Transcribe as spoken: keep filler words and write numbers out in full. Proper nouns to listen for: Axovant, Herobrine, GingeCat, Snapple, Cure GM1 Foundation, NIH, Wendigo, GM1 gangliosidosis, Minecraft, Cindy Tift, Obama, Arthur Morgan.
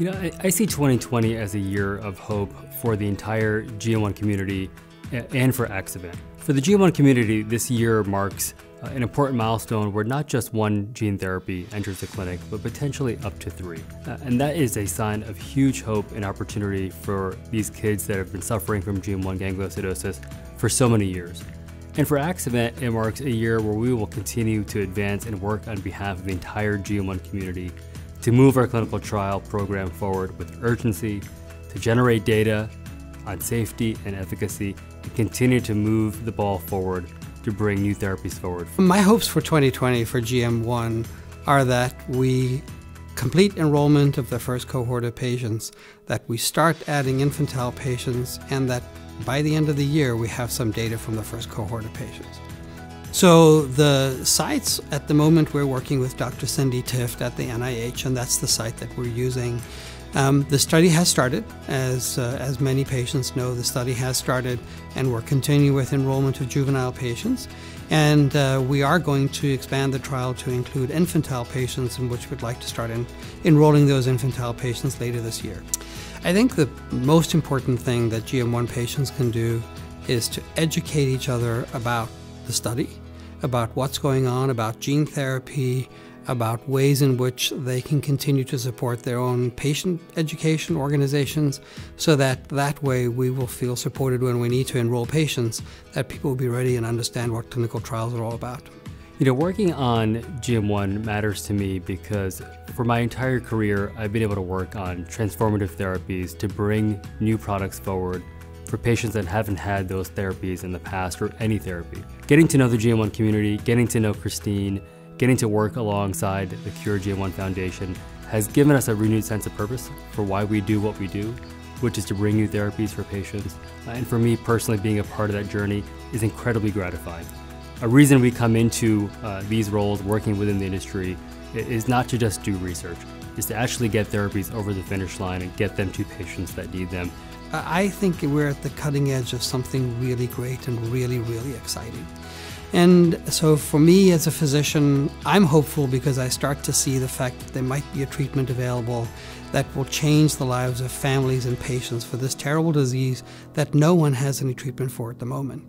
You know, I, I see twenty twenty as a year of hope for the entire G M one community and for Axovant. For the G M one community, this year marks uh, an important milestone where not just one gene therapy enters the clinic, but potentially up to three. Uh, and that is a sign of huge hope and opportunity for these kids that have been suffering from G M one gangliosidosis for so many years. And for Axovant, it marks a year where we will continue to advance and work on behalf of the entire G M one community to move our clinical trial program forward with urgency, to generate data on safety and efficacy, and continue to move the ball forward to bring new therapies forward. My hopes for twenty twenty for G M one are that we complete enrollment of the first cohort of patients, that we start adding infantile patients, and that by the end of the year we have some data from the first cohort of patients. So the sites at the moment, we're working with Doctor Cindy Tift at the N I H, and that's the site that we're using. Um, the study has started. As, uh, as many patients know, the study has started, and we're continuing with enrollment of juvenile patients. And uh, we are going to expand the trial to include infantile patients, in which we'd like to start in, enrolling those infantile patients later this year. I think the most important thing that G M one patients can do is to educate each other about the study, about what's going on, about gene therapy, about ways in which they can continue to support their own patient education organizations, so that that way we will feel supported when we need to enroll patients, that people will be ready and understand what clinical trials are all about. You know, working on G M one matters to me because for my entire career, I've been able to work on transformative therapies to bring new products forward for patients that haven't had those therapies in the past, or any therapy. Getting to know the G M one community, getting to know Christine, getting to work alongside the Cure G M one Foundation has given us a renewed sense of purpose for why we do what we do, which is to bring new therapies for patients. And for me personally, being a part of that journey is incredibly gratifying. A reason we come into uh, these roles working within the industry is not to just do research, is to actually get therapies over the finish line and get them to patients that need them. I think we're at the cutting edge of something really great and really, really exciting. And so for me as a physician, I'm hopeful because I start to see the fact that there might be a treatment available that will change the lives of families and patients for this terrible disease that no one has any treatment for at the moment.